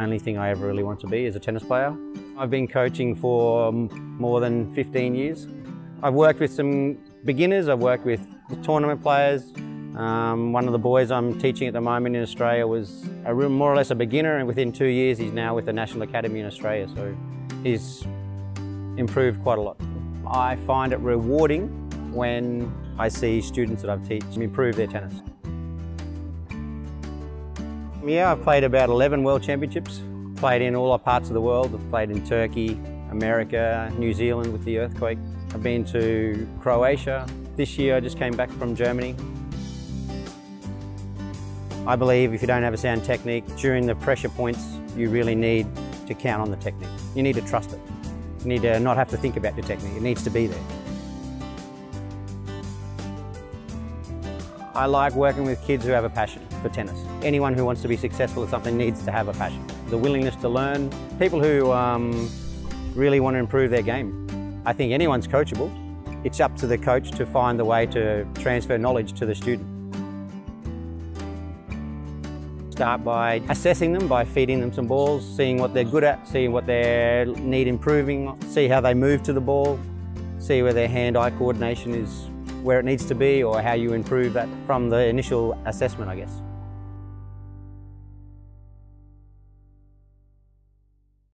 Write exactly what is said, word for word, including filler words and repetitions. only thing I ever really want to be is a tennis player. I've been coaching for more than fifteen years. I've worked with some beginners, I've worked with tournament players. Um, one of the boys I'm teaching at the moment in Australia was a real, more or less a beginner, and within two years he's now with the National Academy in Australia, so he's improved quite a lot. I find it rewarding when I see students that I've taught improve their tennis. Yeah, I've played about eleven World Championships, played in all parts of the world. I've played in Turkey, America, New Zealand with the earthquake. I've been to Croatia. This year I just came back from Germany. I believe if you don't have a sound technique, during the pressure points, you really need to count on the technique. You need to trust it. You need to not have to think about your technique. It needs to be there. I like working with kids who have a passion for tennis. Anyone who wants to be successful at something needs to have a passion. The willingness to learn, people who um, really want to improve their game. I think anyone's coachable. It's up to the coach to find the way to transfer knowledge to the student. Start by assessing them, by feeding them some balls, seeing what they're good at, seeing what they need improving, see how they move to the ball, see where their hand-eye coordination is where it needs to be, or how you improve that from the initial assessment, I guess.